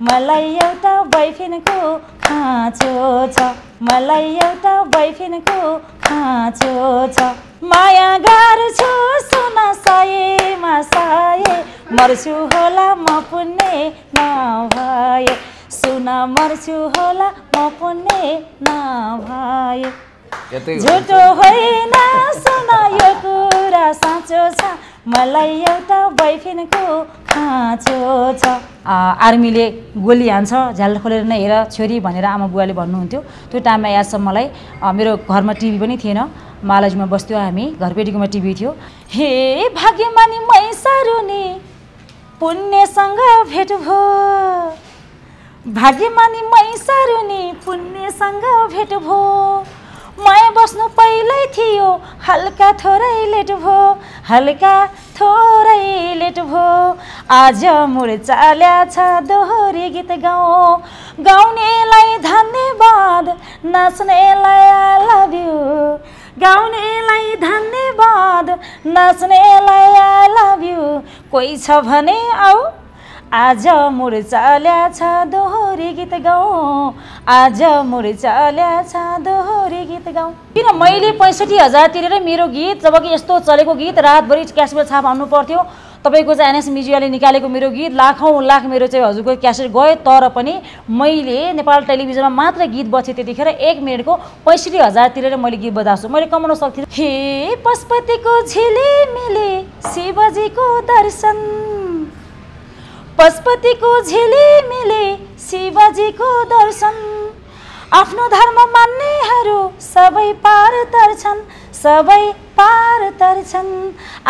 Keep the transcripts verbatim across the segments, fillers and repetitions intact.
मलाई एउटा बॉयफ्रेन्डको खाँचो छ, मलाई एउटा बॉयफ्रेन्डको खाँचो छ, माया गर्छु सुन सयमा सय, मर्छु होला म पुण्य नभए, सुन मर्छु होला म पुण्य नभए। झुटो होइन सुन यो कुरा साँचो छ, मलाई एउटा बॉयफ्रेन्डको खाँचो छ। आर्मीले गोली हान्छ झ्याल खोलेर नै हेर छोरी भनेर आमा बुवाले भन्नुहुन्थ्यो। त्यो टाइममा याद छ मलाई, मेरो घरमा टिभी पनि थिएन, मालजमा बस्थ्यो हामी, घरपेटीकोमा टिभी थियो। हे भाग्यमानी मै सारु नि पुण्यसँग भेट भो, भाग्यमानी मै सारु नि पुण्यसँग भेट भो, माया बस्नु पहिल्यै थियो हल्का थोरै लेट भो, हल्का थोरै लेट भो। आज मुर्चा ल्याछ दोहोरी गीत गाउँ, गाउनेलाई धन्यवाद नाच्नेलाई आई लभ यु, गाउनेलाई धन्यवाद नाच्नेलाई आई लभ यु, कोही छ भने आऊ। आज मुर्चा ल्याछ दोहोरी गीत गाउँ, आज मुर्चा ल्याछ दोहोरी गीत गाउँ। किन मैले पैँसठी हजार तिरेर मेरो गीत, जबकि यस्तो चलेको गीत रातभरि क्यासेट छाप हान्नु पर्थ्यो। तपाईको चाहिँ एनएस मिडियाले निकालेको मेरो गीत लाखौँ लाख मेरो चाहिँ हजुरको क्यासेट गयो, तर पनि मैले नेपाल टेलिभिजनमा मात्र गीत बजेँ त्यतिखेर एक मिनटको पैँसठी हजार तिरेर मैले गीत बजाउँछु, मैले कमाउन सक्थेँ। हे पशुपतिको झिलिमिली शिवजीको दर्शन, पशुपतिको झिलिमिली शिवजीको दर्शन, आफ्नो धर्म मान्नेहरू सबै पार तर्छन्, सबै पार तर्छन्।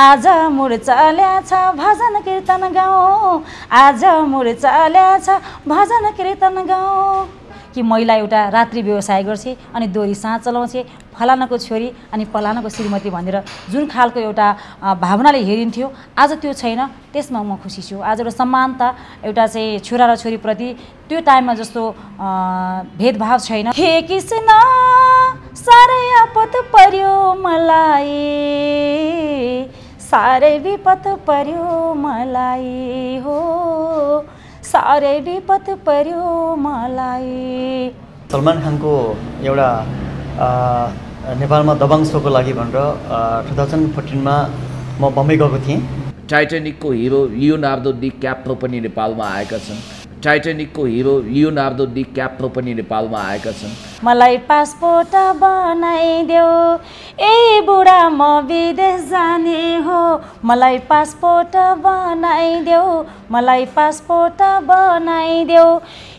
आज मुर्चा ल्याछ भजन कीर्तन गाउँ, आज मुर्चा ल्याछ भजन कीर्तन गाउँ। कि महिला एउटा रात्रि व्यवसाय गर्छे अनि दोरी साँच चलाउँछे, फलानाको छोरी अनि फलानाको श्रीमती भनेर जुन खालको एउटा भावनाले हेरिन्थ्यो आज त्यो छैन। त्यसमा म खुसी छु। आज एउटा समानता, एउटा चाहिँ छोरा र छोरीप्रति त्यो टाइममा जस्तो भेदभाव छैन। हे कृष्ण साह्रै आपत पर्यो मलाई, साह्रै विपत पर्यो मलाई, हो साह्रै विपत पर्यो मलाई। सलमान खानको एउटा नेपालमा दबाङ सोको लागि भनेर टु थाउजन्ड फोर्टिनमा म बम्बई गएको थिएँ। टाइटेनिकको हिरो लियोनार्डो डि क्याप्रो पनि नेपालमा आएका छन्, टाइटेनिकको हिरो लियोनार्डो डि क्याप्रो पनि नेपालमा आएका छन्। मलाई पासपोर्ट बनाइदेऊ ए बुढा म विदेश जाने हो, मलाई पासपोर्ट बनाइदेऊ, मलाई पासपोर्ट बनाइदेऊ।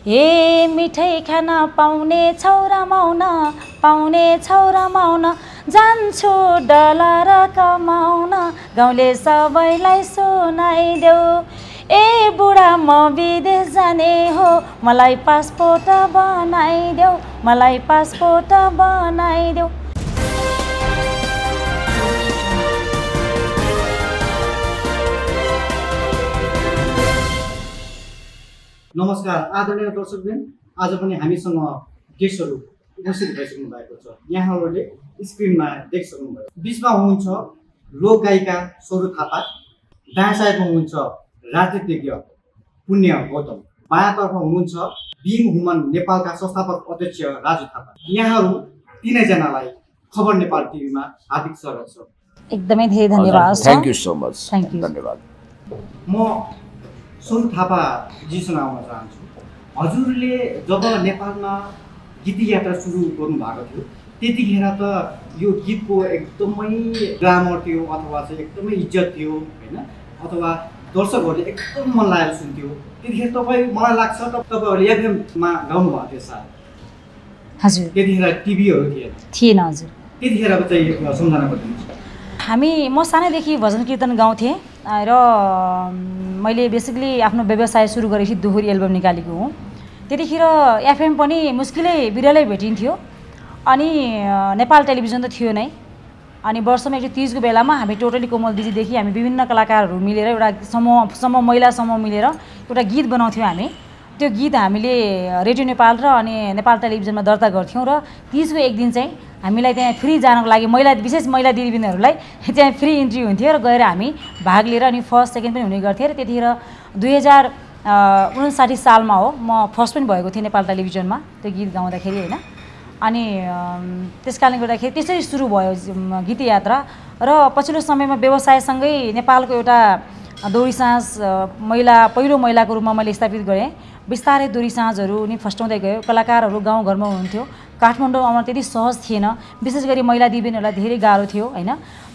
हे मिठाई खान पाउने छौरामाउन, पाउने छौरामाउन, जान्छु डलर कमाउन, गाउँले सबैलाई सुनाइदेऊ ए बुढा म विदेश जाने हो, मलाई पासपोर्ट बनाइदेऊ, मलाई पासपोर्ट बनाइदेऊ। नमस्कार आदरणीय दर्शकबिन, आज पनि हामीसँग गेस्टहरू उपस्थित भइसक्नु भएको छ। यहाँहरूले स्क्रिनमा देख्सक्नुभयो, बिचमा हुनुहुन्छ लोक गायिका सरू थापा, दायाँ साइडमा हुनुहुन्छ राजनीतिज्ञ पुण्य गौतम, बायाँतर्फ हुनुहुन्छ बिङ हुमन नेपालका संस्थापक अध्यक्ष राजु थापा। यहाँहरू तिनैजनालाई खबर नेपाल टिभीमा हार्दिक स्वागत छ। एकदमै धेरै धन्यवाद, थ्याङ्क यू सो मच, धन्यवाद। म सरू थापाजीसँग आउन चाहन्छु। हजुरले जब नेपालमा गीत यात्रा सुरु गर्नु भएको थियो त्यतिखेर त यो गीतको एकदमै ग्रामर थियो अथवा चाहिँ एकदमै इज्जत थियो होइन, अथवा दर्शकहरूले एकदम मन लागेर सुन्थ्यो। त्यतिखेर तपाईँ मलाई लाग्छ तपाईँहरूले एफएममा गाउनु भएको थियो सायद? हजुर, त्यतिखेर टिभीहरू थिएन थिएन हजुर। त्यतिखेरको चाहिँ सम्झना गरिदिनुहोस्। हामी म सानैदेखि भजन कीर्तन गाउँथेँ र मैले बेसिकली आफ्नो व्यवसाय सुरु गरेपछि दोहोरी एल्बम निकालेको हुँ। त्यतिखेर एफएम पनि मुस्किलै बिरलै भेटिन्थ्यो, अनि नेपाल टेलिभिजन त थियो नै। अनि वर्षमा एक तिजको बेलामा हामी टोटली कोमल दिदीदेखि हामी विभिन्न कलाकारहरू मिलेर एउटा समूह समूह महिला समूह मिलेर एउटा गीत बनाउँथ्यौँ हामी। त्यो गीत हामीले रेडियो नेपाल र अनि नेपाल टेलिभिजनमा दर्ता गर्थ्यौँ र तिजको एक दिन चाहिँ हामीलाई त्यहाँ फ्री जानको लागि महिला विशेष महिला दिदीबहिनीहरूलाई त्यहाँ फ्री इन्ट्री हुन्थ्यो र गएर हामी भाग लिएर अनि फर्स्ट सेकेन्ड पनि हुने गर्थ्यो। र त्यतिखेर दुई हजार उनन्साठी साल में हो म फर्स्ट पनि भएको थिएँ नेपाल टेलिभिजन में त्यो गीत गाउँदाखेरि हैन। अनि त्यसकारणले गर्दाखेरि त्यसै सुरु भयो गीत यात्रा र पछिल्लो समय में व्यवसायसँगै नेपालको एउटा दोरी साँझ महिला पहिलो महिलाको रूपमा मैले स्थापित गरेँ। बिस्तारै दोरी साँझहरू नि फस्टाउँदै गयो। कलाकारहरू गाउँ घरमा हुनुहुन्थ्यो। काठमाडौँ आउन त्यति सहज थिएन, विशेष गरी महिला दिदीबहिनीहरूलाई धेरै गाह्रो थियो हैन।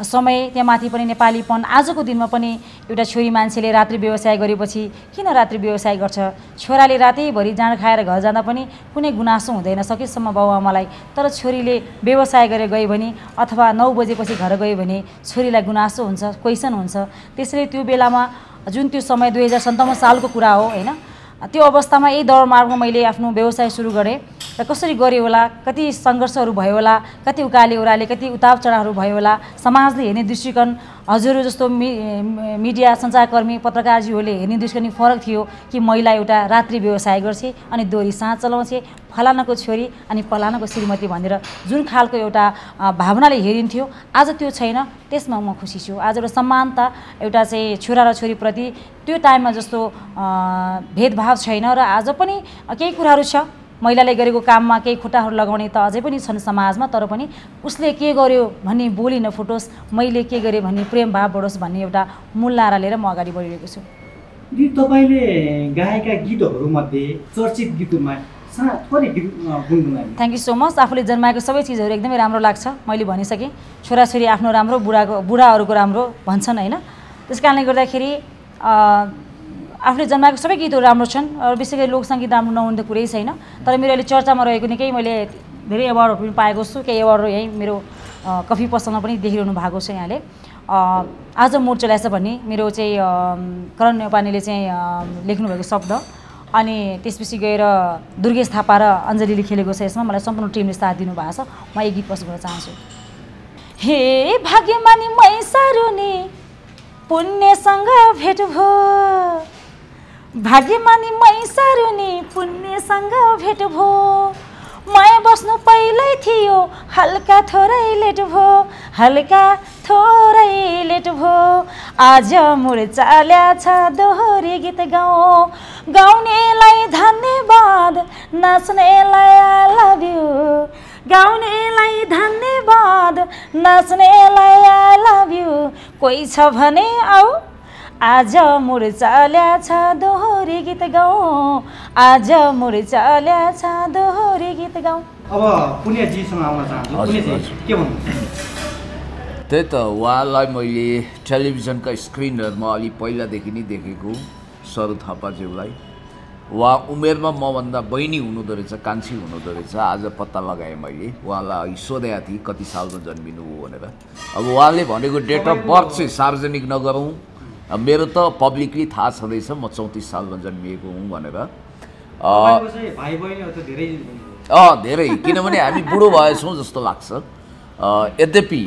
समय त्यहाँमाथि पनि नेपालीपन आजको दिनमा पनि एउटा छोरी मान्छेले रात्रि व्यवसाय गरेपछि किन रात्रि व्यवसाय गर्छ, छोराले रातैभरि जाँड खाएर घर जाँदा पनि कुनै गुनासो हुँदैन सकेसम्म बाबुआमालाई, तर छोरीले व्यवसाय गरे गयो भने अथवा नौ बजेपछि घर गयो भने छोरीलाई गुनासो हुन्छ, क्वेसन हुन्छ। त्यसैले त्यो बेलामा जुन त्यो समय दुई हजार सन्ताउन्न सालको कुरा हो हैन, त्यो अवस्थामा यही दौडमार्गमा मैले आफ्नो व्यवसाय सुरु गरेँ र कसरी गरेँ होला, कति संघर्षहरू भयो होला, कति उकाली ओराले कति उतार चढावहरू भयो होला, समाजले हेर्ने दृष्टिकोण हजुरहरू जस्तो मि मिडिया सञ्चारकर्मी पत्रकारज्यूहरूले हेर्ने दृष्टिकोण फरक थियो कि महिला एउटा रात्रि व्यवसाय गर्छ अनि दोरी साँझ चलाउँछ फलानाको छोरी अनि फलानाको श्रीमती भनेर जुन खालको एउटा भावनाले हेरिन्थ्यो आज त्यो छैन। त्यसमा म खुसी छु। आज एउटा समानता एउटा चाहिँ छोरा र छोरीप्रति त्यो टाइममा जस्तो भेदभाव छैन र आज पनि केही कुराहरू छ महिलाले गरेको काममा केही खुट्टाहरू लगाउने त अझै पनि छन् समाजमा, तर पनि उसले के गर्यो भन्ने बोली नफुटोस्, मैले के गरेँ भन्ने प्रेम भाव बढोस् भन्ने एउटा मूल नारा लिएर म अगाडि बढिरहेको छु। दिदी तपाईले गाएका गीतहरू मध्ये चर्चित गीतमा साना थोरै गीत गुनगुनाउनु। Thank you so much. आफूले जन्माएको सबै चीजहरू एकदमै राम्रो लाग्छ। मैले भनिसके छोराछोरी आफ्नो राम्रो, बुढाको बुढाहरूको राम्रो भन्छन् हैन। त्यसकारणले गर्दाखेरि आफूले जन्माएको सबै गीतहरू राम्रो छन् र विशेष गरी लोक संगीत राम्रो नहुने त कुरै छैन। तर मेरो अहिले चर्चामा रहेको निकै मैले धेरै अवार्डहरू पनि पाएको छु। केही अवार्डहरू यही मेरो कफी पसलमा पनि देखिरहनु भएको छ यहाँले। आज मोड चलाएछ भन्ने मेरो चाहिँ करण नेपालीले चाहिँ लेख्नुभएको शब्द, अनि त्यसपछि गएर दुर्गेश थापा र अञ्जलीले खेलेको छ। यसमा मलाई सम्पूर्ण टिमले साथ दिनुभएको छ। म यो गीत पस गर्न चाहन्छु। हे भाग्यमानी मै सारु नि पुण्यसँग भेट भो, भाग्यमानी मै सारु नि पुण्यसँग भेट भो, माया बस्नु पहिल्यै थियो हल्का थोरै लेट भो, हल्का थोरै लेट भो, आज मुर्चा ल्याछ दोहोरी गीत गाउँ, गाउनेलाई धन्यवाद नाच्नेलाई आई लभ यू, गाउनेलाई धन्यवाद नाच्नेलाई आई लभ यू, कोही छ भने आऊ, आज मुर्चा ल्याछ दोहोरी गीत गाउँ, आज मुर्चा ल्याछ दोहोरी गीत गाउँ। अब पुण्यजीसँग आउन चाहन्छु। पुण्यजी के भन्नुहुन्छ? त्यही त उहाँलाई मैले टेलिभिजनका स्क्रिनहरूमा अलि पहिलादेखि नै देखेको सरु थापाज्यूलाई। उहाँ उमेरमा मभन्दा बहिनी हुनुहुँदो रहेछ, कान्छी हुनुहुँदो रहेछ। आज पत्ता लगाएँ मैले। उहाँलाई सोधेको थिएँ कति सालमा जन्मिनु हो भनेर। अब उहाँले भनेको डेट अफ बर्थ चाहिँ सार्वजनिक नगरौँ, मेरो त पब्लिकली थाहा छँदैछ म चौतिस सालमा जन्मिएको हुँ भनेर। अँ धेरै, किनभने हामी बुढो भएछौँ जस्तो लाग्छ। यद्यपि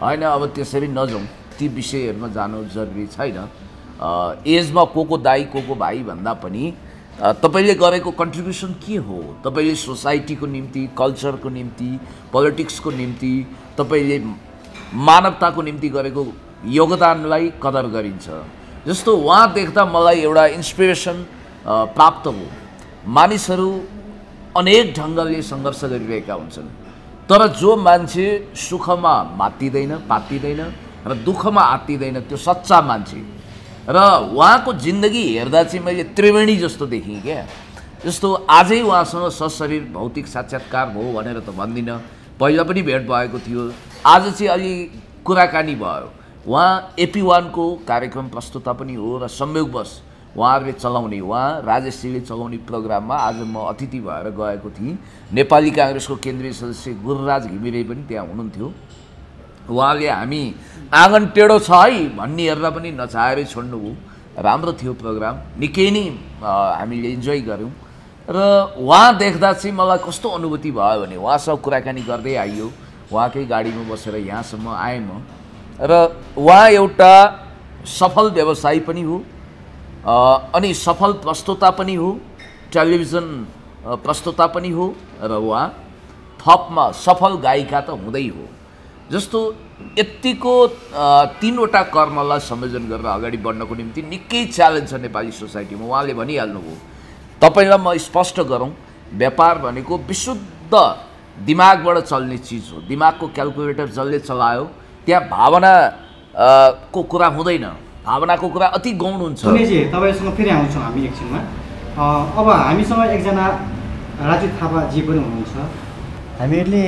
होइन, अब त्यसरी नजाउँ, ती विषयहरूमा जानु जरुरी छैन। एजमा को को दाई को को भाइ भन्दा पनि तपाईले गरेको कन्ट्रिब्युसन के हो, तपाईले सोसाइटीको निम्ति, कल्चरको निम्ति, पोलिटिक्सको निम्ति, तपाईले मानवताको निम्ति गरेको योगदानलाई कदर गरिन्छ। जस्तो उहाँ देख्दा मलाई एउटा इन्स्पिरेसन प्राप्त हो। मानिसहरू अनेक ढङ्गले सङ्घर्ष गरिरहेका हुन्छन्, तर जो मान्छे सुखमा मातिदैन, पातिदैन र दुःखमा आत्तिदैन त्यो सच्चा मान्छे। र उहाँको जिन्दगी हेर्दा चाहिँ मैले त्रिवेणी जस्तो देखेँ क्या। जस्तो आजै उहाँसँग सशरीर भौतिक साक्षात्कार भयो भनेर त भन्दिनँ, पहिला पनि भेट भएको थियो, आज चाहिँ अलि कुराकानी भयो। उहाँ एपिवानको कार्यक्रम प्रस्तुता पनि हो र संयोगवश उहाँहरूले चलाउने, उहाँ राजेशजीले चलाउने प्रोग्राममा आज म अतिथि भएर गएको थिएँ। नेपाली काङ्ग्रेसको केन्द्रीय सदस्य गुरुराज घिमिरे पनि त्यहाँ हुनुहुन्थ्यो। उहाँले हामी आँगन टेढो छ है भन्ने हेर्दा पनि नचाहेरै छोड्नुभयो। राम्रो थियो प्रोग्राम, निकै नै हामीले इन्जोय गऱ्यौँ। र उहाँ देख्दा चाहिँ मलाई कस्तो अनुभूति भयो भने उहाँसँग कुराकानी गर्दै आइयो, उहाँकै गाडीमा बसेर यहाँसम्म आएँ म। र उहाँ एउटा सफल व्यवसायी पनि हो, अनि सफल प्रस्तोता पनि हो, टेलिभिजन प्रस्तोता पनि हो, र उहाँ थपमा सफल गायिका त हुँदै हो। जस्तो यतिको तीनवटा कर्मलाई संयोजन गरेर अगाडि बढ्नको निम्ति निकै च्यालेन्ज छ नेपाली सोसाइटीमा। उहाँले भनिहाल्नुभयो, तपाईलाई म स्पष्ट गरौँ, व्यापार भनेको विशुद्ध दिमागबाट चल्ने चीज हो। दिमागको क्याल्कुलेटर जसले चलायो त्यहाँ भावना को कुरा हुँदैन, भावनाको कुरा अति गौण हुन्छ। तपाईसँग फेरि आउँछौँ हामी एकछिनमा। अब हामीसँग एकजना राजु थापाजी पनि हुनुहुन्छ। हामीहरूले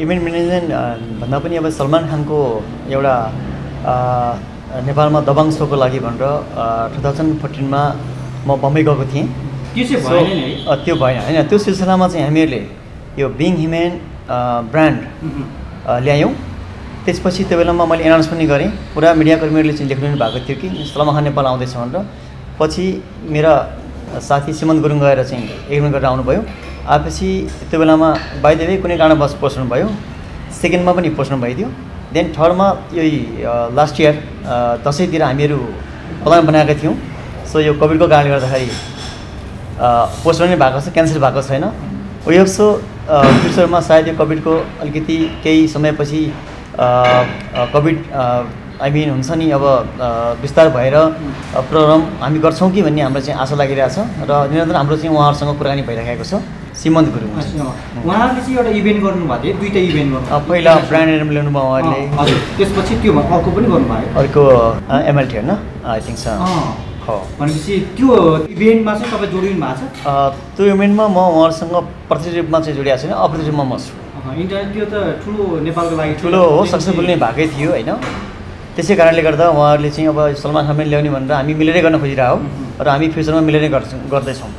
इभेन्ट म्यानेजमेन्ट भन्दा पनि अब सलमान खानको एउटा नेपालमा दबङ सोको लागि भनेर टु थाउजन्ड फोर्टिनमा म बम्बई गएको थिएँ। त्यो भएन होइन, त्यो सिलसिलामा चाहिँ हामीहरूले यो बिङ ह्युमेन ब्रान्ड ल्यायौँ। त्यसपछि त्यो बेलामा मैले एनाउन्स पनि गरेँ, पुरा मिडियाकर्मीहरूले चाहिँ लेख्नु भएको थियो कि सलमान खान नेपाल आउँदैछ भनेर। पछि मेरा साथी सिमन्त गुरुङ गएर चाहिँ एग्रिमेन्ट गरेर आउनुभयो। आएपछि त्यो बेलामा बाइ द वे कुनै कारणवश पस्नुभयो, सेकेन्डमा पनि पस्नु भइदियो। देन थर्डमा यही लास्ट इयर दसैँतिर हामीहरू प्लान बनाएका थियौँ। सो यो कोभिडको कारणले गर्दाखेरि पोस्टपोन नै भएको छ, क्यान्सल भएको छैन। वी अल्सो फ्युचरमा सायद यो कोभिडको अलिकति केही समयपछि कोभिड आई मिन हुन्छ नि अब विस्तार भएर प्रोग्राम हामी गर्छौँ कि भन्ने हाम्रो चाहिँ आशा लागिरहेको छ र निरन्तर हाम्रो चाहिँ उहाँहरूसँग कुराकानी भइरहेको छ। सिमन्त गुरुङ उहाँहरूले चाहिँ एउटा इभेन्ट गर्नुभएको थियो, दुईवटा इभेन्ट गर्नु, पहिला ब्रान्ड एम ल्याउनुभयो उहाँहरूले, त्यसपछि त्यो अर्को पनि गर्नुभयो, अर्को एमएलटी होइन आई थिङ्क। भनेपछि त्यो इभेन्टमा चाहिँ तपाईँ जोडिनु भएको छ? त्यो इभेन्टमा म उहाँहरूसँग प्रत्यक्ष रूपमा चाहिँ जोडिएको छैन, अप्रत्यक्ष रूपमा म छु। इन्टरनेट त्यो त ठुलो नेपालको लागि ठुलो हो, सक्सेसफुल नै भएकै थियो होइन। त्यसै कारणले गर्दा उहाँहरूले चाहिँ अब सलमान खान ल्याउने भनेर हामी मिलेरै गर्न खोजिरहेको र हामी फ्युचरमा मिलेरै गर्छौँ गर्दैछौँ।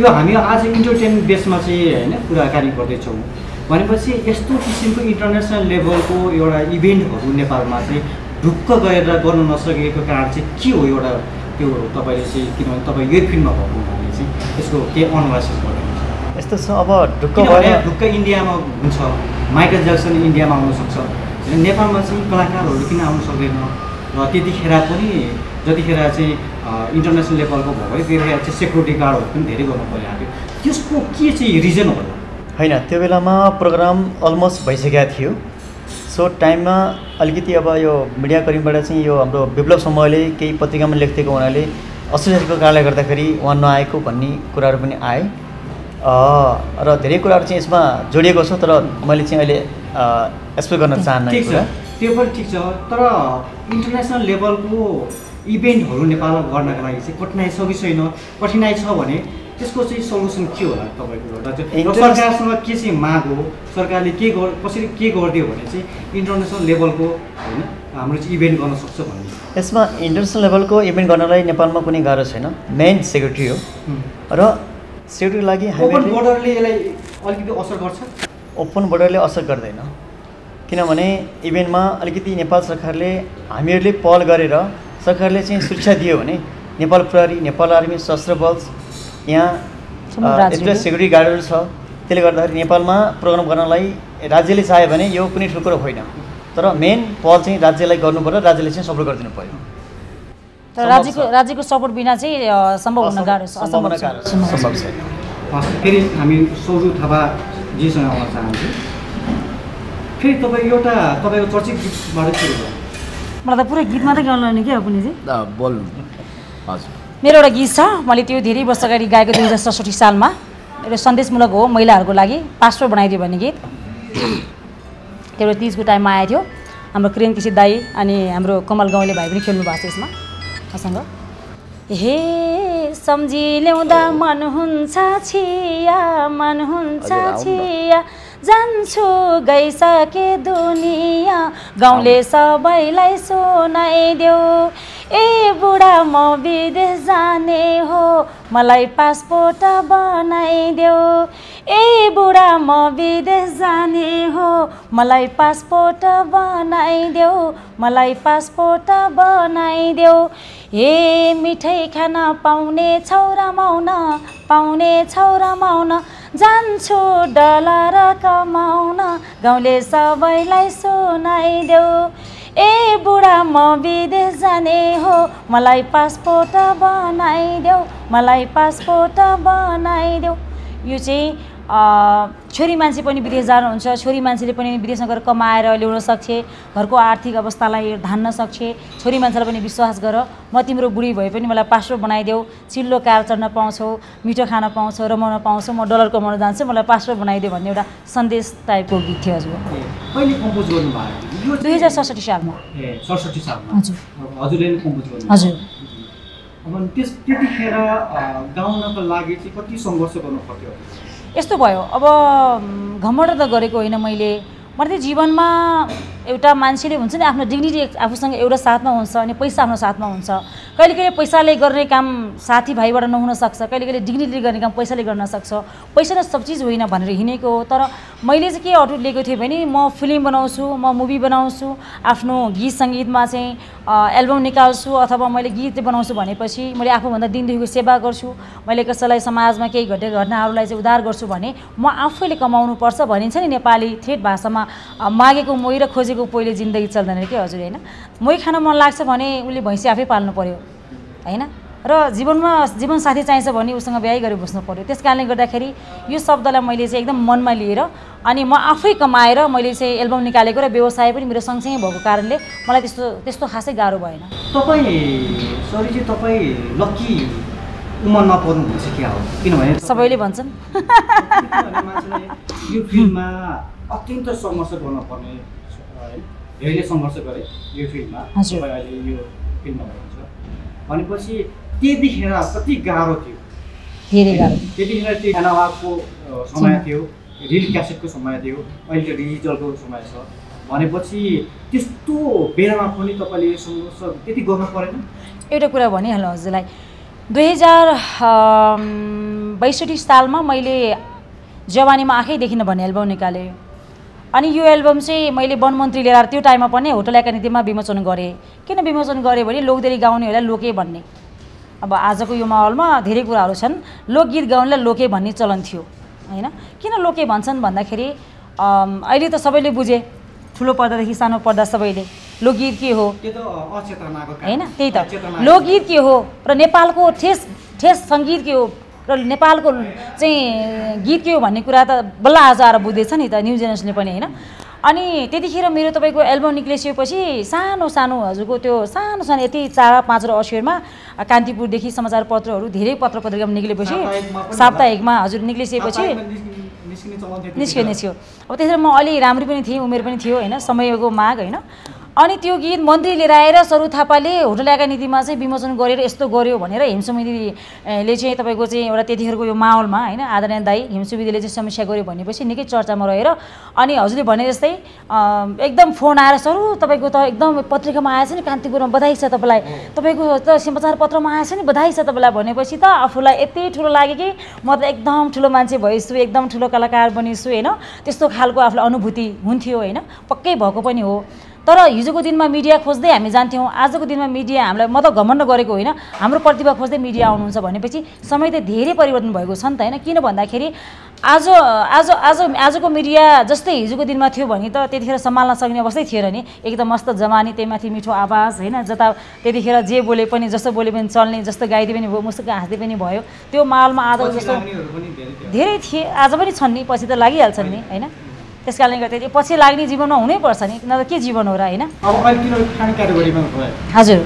यो हामी आज इन्टरटेन बेसमा चाहिँ होइन कुराकानी गर्दैछौँ। भनेपछि यस्तो किसिमको इन्टरनेसनल लेभलको एउटा इभेन्टहरू नेपालमा चाहिँ ढुक्क गरेर गर्न नसकेको कारण चाहिँ के हो? एउटा त्यो तपाईँले चाहिँ किनभने तपाईँ यो फिल्डमा भएको हुनाले चाहिँ यसको केही अनलाइसिस गर्नुहुन्छ? यस्तो छ अब ढुक्क भएर ढुक्क इन्डियामा हुन्छ, माइकल ज्याक्सन इन्डियामा आउनसक्छ, नेपालमा चाहिँ कलाकारहरू किन आउनु सक्दैन? र त्यतिखेर पनि जतिखेर चाहिँ इन्टरनेसनल लेभलको भयो त्यतिखेर चाहिँ सेक्युरिटी गार्डहरू पनि धेरै गर्नु परिहाल्यो। त्यसको के चाहिँ रिजन होला? होइन, त्यो बेलामा प्रोग्राम अलमोस्ट भइसकेको थियो। सो टाइममा अलिकति अब यो मिडियाकर्मीबाट चाहिँ यो हाम्रो विप्लव समूहले केही पत्रिकामा लेखिदिएको हुनाले असुविधाको कारणले गर्दाखेरि उहाँ नआएको भन्ने कुराहरू पनि आए र धेरै कुराहरू चाहिँ यसमा जोडिएको छ। तर मैले चाहिँ अहिले एक्सप्लेन गर्न चाहन्न। ठिक छ, त्यो पनि ठिक छ, तर इन्टरनेसनल लेभलको इभेन्टहरू नेपालमा गर्नका लागि चाहिँ कठिनाइ छ कि छैन? कठिनाइ छ भने त्यसको चाहिँ सल्युसन के होला तपाईँको? सरकारसँग के चाहिँ माग हो? सरकारले के गर् कसरी के गरिदियो भने चाहिँ इन्टरनेसनल लेभलको होइन हाम्रो चाहिँ इभेन्ट गर्न सक्छ भन्ने? यसमा इन्टरनेसनल लेभलको इभेन्ट गर्नलाई नेपालमा कुनै गाह्रो छैन, मेन सेक्युरिटी हो र सेक्युरिटीको लागि ओपन बोर्डरले यसलाई अलिकति असर गर्छ? ओपन बोर्डरले असर गर्दैन, किनभने इभेन्टमा अलिकति नेपाल सरकारले हामीहरूले पहल गरेर सरकारले चाहिँ सुरक्षा दियो भने नेपाल प्रहरी, नेपाल आर्मी, सशस्त्र बल, यहाँ यस्तो सेक्युरिटी गार्डहरू छ। त्यसले गर्दाखेरि नेपालमा प्रोग्राम गर्नलाई राज्यले चाह्यो भने यो कुनै ठुलो कुरो होइन, तर मेन पहल चाहिँ राज्यलाई गर्नुपर्यो, राज्यले चाहिँ सपोर्ट गरिदिनु पर्यो। तर राज्यको राज्यको सपोर्ट बिना चाहिँ सम्भव हुन गाह्रो छ, असम्भव छ। फेरि हामी सरू थापाजीसँग आउन चाहन्छु। फेरि तपाईँ एउटा तपाईँको चर्चित गीतबाट सुरु गर्नु। मलाई त पुरै गीत मात्रै गाउनु भने के हो पुनिजी? बोल्नु हजुर। मेरो एउटा गीत छ, मैले त्यो धेरै वर्ष अगाडि गाएको दुई हजार सडसठी सालमा, एउटा सन्देशमूलक हो महिलाहरूको लागि, पासपोर्ट बनाइदियो भन्ने गीत। त्यो बेला तिजको टाइममा आएको थियो। हाम्रो किरण किसी दाई अनि हाम्रो कमल गाउँले भाइ पनि खेल्नु भएको छ यसमा। हे सम्झी ल्याउँदा मन हुन्छ छिया, मन हुन्छ छिया, जान्छु गइसके दुनिया, गाउँले सबैलाई सुनाइदेऊ, ए बुढा म विदेश जाने हो, मलाई पासपोर्ट बनाइदेऊ, ए बुढा म विदेश जाने हो, मलाई पासपोर्ट बनाइदेऊ, मलाई पासपोर्ट बनाइदेऊ, ए मिठाई खान पाउने छौरामाउन, पाउने छौरामाउन, जान्छु डलर कमाउन, गाउँले सबैलाई सुनाइदेऊ, ए बुढा म विदेश जाने हो, मलाई पासपोर्ट बनाइदेऊ, मलाई पासपोर्ट बनाइदेऊ। यो चाहिँ छोरी मान्छे पनि विदेश जानुहुन्छ, छोरी मान्छेले पनि विदेशमा गएर कमाएर ल्याउन सक्छ, घरको आर्थिक अवस्थालाई धान्न सक्छ। छोरी मान्छेलाई पनि विश्वास गर, म तिम्रो बुढी भए पनि मलाई पासपोर्ट बनाइदेऊ, चिल्लो कार चढ्न पाउँछौ, मिठो खान पाउँछौ, रमाउन पाउँछौ, म डलर कमाउन जान्छु, मलाई पासपोर्ट बनाइदेऊ भन्ने एउटा सन्देश टाइपको गीत थियो। हजुर कहिले कम्पोज गर्नुभयो? दुई हजार सडसठी सालमा। ए सडसठी सालमा हजुर हजुरले कम्पोज गर्नु? हजुर। अब त्यस त्यतिखेर गाउनको लागि चाहिँ कति संघर्ष गर्नु पर्थ्यो? यस्तो भयो, अब घमण्ड त गरेको होइन मैले, मैले जीवनमा एउटा मान्छेले हुन्छ नि आफ्नो डिग्निटी आफूसँग एउटा साथमा हुन्छ अनि पैसा आफ्नो साथमा हुन्छ। कहिले कहिले पैसाले गर्ने काम साथीभाइबाट नहुन सक्छ, कहिले कहिले डिग्निटीले गर्ने काम पैसाले गर्न सक्छ। पैसा नै सब चिज होइन भनेर हिँडेको हो। तर मैले चाहिँ के अटुट लिएको थिएँ भने म फिल्म बनाउँछु, म मुभी बनाउँछु, आफ्नो गीत सङ्गीतमा चाहिँ एल्बम निकाल्छु अथवा मैले गीत बनाउँछु भनेपछि मैले आफूभन्दा दिनदेखिको सेवा गर्छु, मैले कसैलाई समाजमा केही घटेको घटनाहरूलाई चाहिँ उद्धार गर्छु भने म आफैले कमाउनुपर्छ भनिन्छ नि नेपाली ठेट भाषामा। मागेको मोही र खोजेको पहिले जिन्दगी चल्दैन के हजुर, हैन? मोही खान मन लाग्छ भने उसले भैँसी आफै पाल्नु पर्यो, हैन? र जीवनमा जीवन साथी चाहिन्छ भने उसँग बिहे गरे बस्नु पर्यो। त्यसकारणले गर्दाखेरि यो शब्दलाई मैले चाहिँ एकदम मनमा लिएर अनि म आफै कमाएर मैले चाहिँ एल्बम निकालेको र व्यवसाय पनि मेरो सँगसँगै भएको कारणले मलाई त्यस्तो त्यस्तो खासै गाह्रो भएन। तपाईँ सरी चाहिँ तपाईँ लकी उमर नपर्नु हुन्छ के हो? किनभने सबैले भन्छन् यो फिल्ममा अत्यन्त समस्या गर्न पर्ने धेरै सङ्घर्ष गरे यो फिल्ममा, तपाईँ अहिले यो फिल्ममा हुनुहुन्छ भनेपछि त्यतिखेर कति गाह्रो थियो? धेरै गाह्रो। त्यतिखेर त्यो अभावको समय थियो, रिल क्यासेटको समय थियो, अहिले त डिजिटलको समय छ भनेपछि त्यस्तो बेलामा पनि तपाईँले यो सङ्घर्ष त्यति गर्नु परेन? एउटा कुरा भनिहाल्नु हजुरलाई, दुई हजार बैसठी सालमा मैले जवानीमा आँखै देखिन भन्ने एल्बम निकालेँ अनि यो एल्बम चाहिँ मैले वन मन्त्री लिएर त्यो टाइममा पनि होटल एकानितिमा विमोचन गरेँ। किन विमोचन गरेँ भने लोकदेरी गाउनेहरूलाई लोके भन्ने, अब आजको यो माहौलमा धेरै कुराहरू छन्, लोकगीत गाउनेलाई लोके भन्ने चलन थियो, हैन? किन लोके भन्छन् भन्दाखेरि अहिले त सबैले बुझे, ठुलो पर्दादेखि सानो पर्दा सबैले लोकगीत के हो त्यो त अचेतनाको काम, हैन? त्यही त लोकगीत के हो र नेपालको ठेस ठेस सङ्गीत के हो र नेपालको चाहिँ गीत के हो भन्ने कुरा त बल्ल आज आएर बुझ्दैछ नि त न्यू जेनेरेसनले पनि, होइन? अनि त्यतिखेर मेरो तपाईँको एल्बम निक्लिसकेपछि सानो सानो हजुरको त्यो सानो सानो यति चार पाँच र अक्षरमा कान्तिपुरदेखि समाचारपत्रहरू धेरै पत्र पत्रिकामा निक्लेपछि साप्ताहिकमा हजुर निक्लिसकेपछि निस्क्यो निस्क्यो अब त्यसरी म अलि राम्री पनि थिएँ, उमेर पनि थियो, होइन? समयको माग, होइन? अनि त्यो गीत मन्त्री लिएर आएर सरू थापाले होटल एकानीतिमा चाहिँ विमोचन गरेर यस्तो गर्यो भनेर हिमसुमितिले चाहिँ तपाईँको चाहिँ एउटा त्यतिखेरको यो माहौलमा, होइन, आदरणीय दाई हिमसुमितिले चाहिँ समीक्षा गर्यो भनेपछि निकै चर्चामा रहेर अनि हजुरले भने जस्तै एकदम फोन आएर सरू तपाईँको त एकदम पत्रिकामा आएछ नि, कान्तिपुरमा बधाई छ तपाईँलाई, तपाईँको त समाचार पत्रमा आएछ नि, बधाई छ तपाईँलाई भनेपछि त आफूलाई यति ठुलो लाग्यो कि म त एकदम ठुलो मान्छे भइसु, एकदम ठुलो कलाकार बनिसु, होइन? त्यस्तो खालको आफूलाई अनुभूति हुन्थ्यो, होइन? पक्कै भएको पनि हो। तर हिजोको दिनमा मिडिया खोज्दै हामी जान्थ्यौँ, आजको दिनमा मिडिया हामीलाई म त घमण्ड गरेको होइन, हाम्रो प्रतिभा खोज्दै मिडिया आउनुहुन्छ भनेपछि समय त धेरै परिवर्तन भएको छ नि त, होइन? किन भन्दाखेरि आज आज आज आजको मिडिया जस्तै हिजोको दिनमा थियो भने त त्यतिखेर सम्हाल्न सक्ने अवस्थै थिएन नि। एकदम मस्त जमानी, त्यहीमाथि मिठो आवाज, होइन? जता त्यतिखेर जे बोले पनि जस्तो बोले पनि चल्ने, जस्तो गाइदिए पनि भयो, मुस्क हाँस्दै पनि भयो, त्यो माहौलमा आज जस्तो धेरै थिए, आज पनि छन् नि, पछि त लागिहाल्छन् नि, होइन? त्यस कारणले गर्दा पछि लाग्ने जीवनमा हुनैपर्छ नि, नत्र के जीवन हो र, होइन? हजुर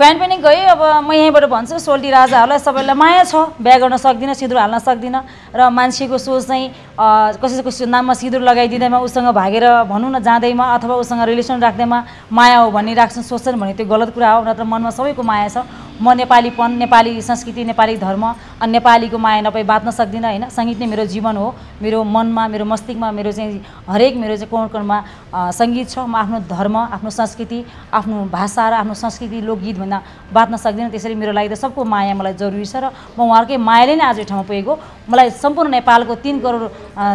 फ्यान पनि गएँ। अब म यहीँबाट भन्छु सोल्टी राजाहरूलाई सबैलाई माया छ, बिहा गर्न सक्दिनँ, सिन्दुर हाल्न सक्दिनँ र मान्छेको सोच चाहिँ कसैको नाममा सिन्दुर लगाइदिँदैमा, उसँग भागेर भनौँ न जाँदैमा अथवा उसँग रिलेसन राख्दैमा माया हो भन्ने राख्छन्, सोच्छन् भने त्यो गलत कुरा हो। नत्र मनमा सबैको माया छ, म नेपालीपन, नेपाली संस्कृति, नेपाली धर्म अनि नेपालीको माया नपाई बाँच्न सक्दिनँ, होइन? सङ्गीत नै मेरो जीवन हो, मेरो मनमा, मेरो मस्तिष्कमा, मेरो चाहिँ हरेक मेरो चाहिँ कोण कोणमा सङ्गीत छ। म आफ्नो धर्म, आफ्नो संस्कृति, आफ्नो भाषा र आफ्नो संस्कृति लोकगीत भन्दा बाँच्न सक्दिनँ। त्यसरी मेरो लागि त सबको माया मलाई जरुरी छ र म उहाँहरूकै मायाले नै आज यो ठाउँमा पुगेको। मलाई सम्पूर्ण नेपालको तिन करोड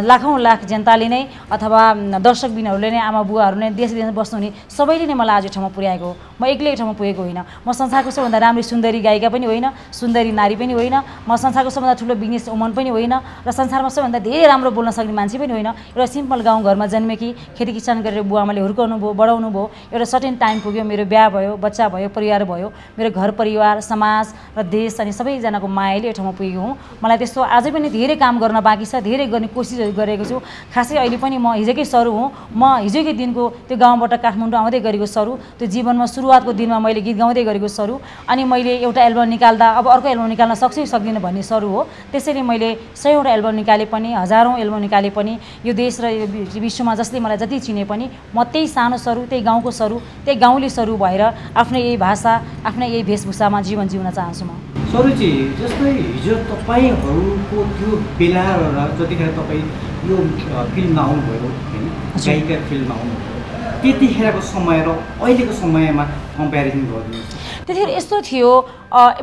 लाखौँ लाख जनताले नै अथवा दर्शकबिनहरूले नै, आमा बुवाहरू नै, देश विदेश बस्नुहुने सबैले नै मलाई आज यो ठाउँमा पुर्याएको हो। म एक्लै ठाउँमा पुगेको होइन, म संसारको सबैभन्दा राम्रो सुंदरी गायिका पनि होइन, सुंदरी नारी पनि होइन, म संसारको सबभन्दा ठुलो बिजनेस वुमन पनि होइन र संसारमा सबभन्दा धेरै राम्रो बोल्न सक्ने मान्छे पनि होइन। एउटा सिम्पल गाउँ घरमा जन्मेकी, खेती किसान गरेर बुवा आमाले हुर्काउनु भयो, बढाउनु भयो, एउटा सर्टेन टाइम पुग्यो, मेरो बिहा भयो, बच्चा भयो, परिवार भयो, मेरो घर परिवार समाज र देश अनि सबैजनाको मायाले एउटा ठाउँमा पुगेको हुँ। मलाई त्यस्तो अझै पनि धेरै काम गर्न बाँकी छ, धेरै गर्ने कोसिसहरू गरेको छु। खासै अहिले पनि म हिजोकै सरू हुँ, म हिजोकै दिनको त्यो गाउँबाट काठमाडौँ आउँदै गरेको सरू, त्यो जीवनमा सुरुवातको दिनमा मैले गीत गाउँदै गरेको सरू, अनि मैले एउटा एल्बम निकाल्दा अब अर्को एल्बम निकाल्न सक्छु कि सक्दिनँ भन्ने सरू हो। त्यसैले मैले सयवटा एल्बम निकाले पनि, हजारौँ एल्बम निकाले पनि, यो देश र विश्वमा जसले मलाई जति चिने पनि म त्यही सानो सरू, त्यही गाउँको सरू, त्यही गाउँले सरू भएर आफ्नै यही भाषा, आफ्नै यही वेशभूषामा जीवन जिउन चाहन्छु। म सरूजी, जस्तै हिजो तपाईँहरूको त्यो बेला र जतिखेर तपाईँ यो फिल्ममा आउनुभयो होइन, गायिका फिल्ममा आउनुभयो, त्यतिखेरको समय र अहिलेको समयमा कम्पेरिजन गरिदिनुहोस्। त्यतिखेर यस्तो थियो,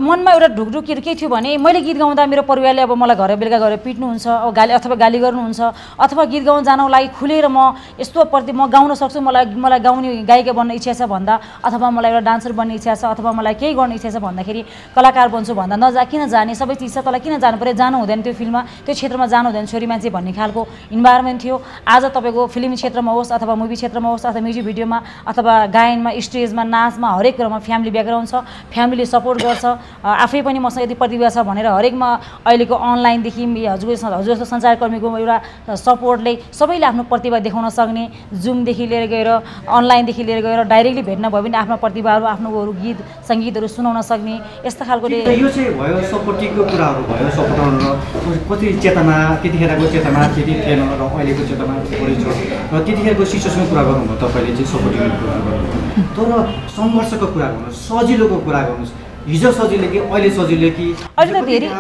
मनमा एउटा ढुकढुकीहरू के थियो भने मैले गीत गाउँदा मेरो परिवारले अब मलाई घर बेलुका गएर पिट्नुहुन्छ, अब गाली अथवा गाली गर्नुहुन्छ, अथवा गीत गाउन जानको लागि खुलेर म यस्तो प्रति म गाउन सक्छु, मलाई मलाई गाउने गायिका बन्न इच्छा छ भन्दा, अथवा मलाई एउटा डान्सर बन्ने इच्छा छ, अथवा मलाई केही गर्ने इच्छा छ भन्दाखेरि कलाकार बन्छु भन्दा नजा किन जाने, सबै चिज छ, तँलाई किन जानु पऱ्यो, जानु हुँदैन त्यो फिल्ममा, त्यो क्षेत्रमा जानु हुँदैन छोरी मान्छे भन्ने खालको इन्भाइरोमेन्ट थियो। आज तपाईँको फिल्म क्षेत्रमा होस् अथवा मुभी क्षेत्रमा होस् अथवा म्युजिक भिडियोमा अथवा गायनमा, स्टेजमा, नाचमा हरेक कुरामा फ्यामिली ब्याकग्राउन्ड छ, फ्यामिलीले सपोर्ट गर्छ, आफै पनि मसँग यति प्रतिभा छ भनेर हरेकमा अहिलेको अनलाइनदेखि हजुर हजुर जस्तो सञ्चारकर्मीको एउटा सपोर्टले सबैले आफ्नो प्रतिभा देखाउन सक्ने, जुमदेखि लिएर गएर अनलाइनदेखि लिएर गएर डाइरेक्टली भेट्न भयो भने आफ्नो प्रतिभाहरू, आफ्नो गीत सङ्गीतहरू सुनाउन सक्ने यस्ता खालको यो चाहिँ भयो। सपोर्टिङको कुराहरू भयो, सपोर्ट कति चेतना, त्यतिखेरको चेतना त्यति थिएन र अहिलेको चेतना थोरै छ र त्यतिखेरको सिचुएसनको कुरा गर्नुभयो तपाईँले चाहिँ सपोर्टिङको कुरा गर्नुभयो, तर सङ्घर्षको कुरा गर्नुहोस्, सजिलोको कुरा गर्नुहोस्, हिजो सजिलो कि अहिले सजिलो कि? अहिले त धेरै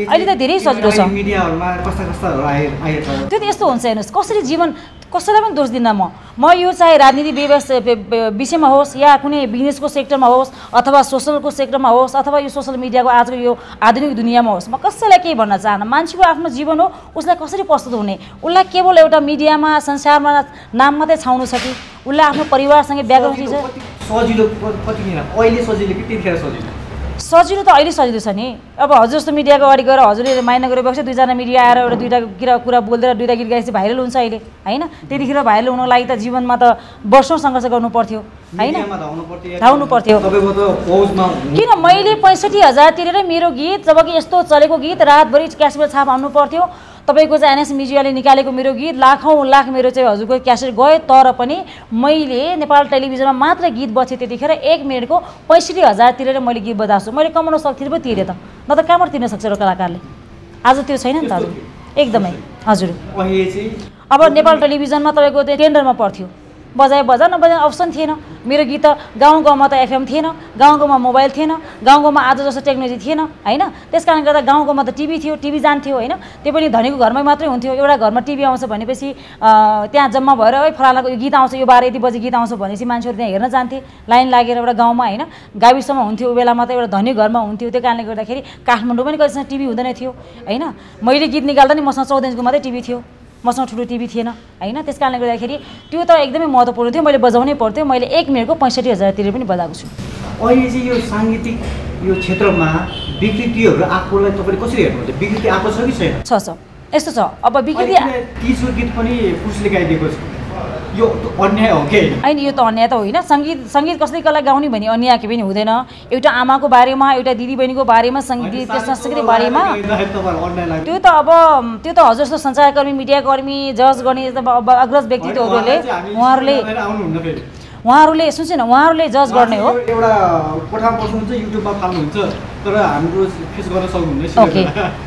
अहिले त धेरै सजिलो छ। मिडियाहरूमा कस्ता कस्ताहरू आए आएछ त्यो त यस्तो हुन्छ, हेर्नुहोस् कसरी जीवन, कसैलाई पनि दोष दिन्न म म यो चाहे राजनीति व्यवसाय विषयमा होस् या कुनै बिजनेसको सेक्टरमा होस् अथवा सोसलको सेक्टरमा होस् अथवा यो सोसल मिडियाको आजको यो आधुनिक दुनियाँमा होस्, म कसैलाई केही भन्न चाहन्न। मान्छेको आफ्नो जीवन हो, उसलाई कसरी प्रस्तुत हुने, उसलाई केवल एउटा मिडियामा संसारमा नाम मात्रै छाउनु छ कि उसलाई आफ्नो परिवारसँगै ब्याकग्राउन्ड सजिलो अहिले सजिलो कि त्यतिखेर सजिलो? सजिलो त अहिले सजिलो छ नि, अब हजुर जस्तो मिडियाको अगाडि गएर हजुरले माइना गरेपछि दुईजना मिडिया आएर एउटा दुईवटा कुरा कुरा बोलिदिएर दुईवटा गीत गाएपछि भाइरल हुन्छ अहिले होइन। त्यतिखेर भाइरल हुनको लागि त जीवनमा त वर्षौँ सङ्घर्ष गर्नु पर्थ्यो होइन, धाउनु पर्थ्यो। किन मैले पैँसठी हजार तिरेर मेरो गीत, जबकि यस्तो चलेको गीत रातभरि क्यासेट छाप आउनु पर्थ्यो, तपाईँको चाहिँ एनएस मिडियाले निकालेको मेरो गीत लाखौँ लाख मेरो चाहिँ हजुरको क्यासेट गयो, तर पनि मैले नेपाल टेलिभिजनमा मात्र गीत बसेँ त्यतिखेर एक मिनटको पैँसठी हजार तिरेर मैले गीत बजाएको छु। मैले कमाउन सक्थेँ पो तिरेँ त, न त कहाँबाट तिर्न सक्छ र कलाकारले? आज त्यो छैन नि त हजुर, एकदमै हजुर। अब नेपाल टेलिभिजनमा तपाईँको त्यो टेन्डरमा पर्थ्यो, बजाए बजा नबजाए अप्सन थिएन। मेरो गीत त गाउँ गाउँमा त एफएम थिएन, गाउँ गाउँमा मोबाइल थिएन, गाउँ गाउँमा आज जस्तो टेक्नोलोजी थिएन होइन, त्यस कारणले गर्दा गाउँ गाउँमा त टिभी थियो, टिभी जान्थ्यो होइन, त्यो पनि धनीको घरमै मात्रै हुन्थ्यो। एउटा घरमा टिभी आउँछ भनेपछि त्यहाँ जम्मा भएर ओइ फलानाको यो गीत आउँछ, यो बाह्र यति बजी गीत आउँछ भनेपछि मान्छेहरू त्यहाँ हेर्न जान्थे लाइन लागेर एउटा गाउँमा होइन, गाविसम्म हुन्थ्यो ऊ बेला मात्रै, एउटा धनी घरमा हुन्थ्यो। त्यो कारणले गर्दाखेरि काठमाडौँ पनि कतिसम्म टिभी हुँदैन थियो होइन। मैले गीत निकाल्दा नि मसँग चौध इन्चको मात्रै टिभी थियो, मसँग ठुलो टिभी थिएन होइन। त्यस कारणले गर्दाखेरि त्यो त एकदमै महत्त्वपूर्ण थियो, मैले बजाउनै पर्थ्यो। मैले एक मिनटको पैँसठी हजारतिर पनि बजाएको छु। अहिले चाहिँ यो साङ्गीतिक यो क्षेत्रमा विकृतिहरू आएकोलाई तपाईँले कसरी हेर्नुहुन्छ? विकृति आएको छ कि छैन? छ छ, यस्तो छ। अब विकृति तीसको गीत पनि पुरुषले गाइदिएको छ, यो अन्याय हो कि होइन? यो त अन्याय त होइन, सङ्गीत सङ्गीत कसले कसलाई गाउने भने अन्याय के पनि हुँदैन। एउटा आमाको बारेमा, एउटा दिदीबहिनीको बारेमा, सङ्गीत संस्कृतिको बारेमा त्यो त अब त्यो त हजुर जस्तो सञ्चारकर्मी, मिडियाकर्मी, जज गर्ने अग्रज व्यक्तित्वहरूले उहाँहरूले उहाँहरूले सुन्छु न उहाँहरूले जज गर्ने हो। एउटा कोठामा बस्नुहुन्छ, युट्युबमा फाल्नुहुन्छ, तर हाम्रो फेस गर्न सक्नुहुन्न। ओके,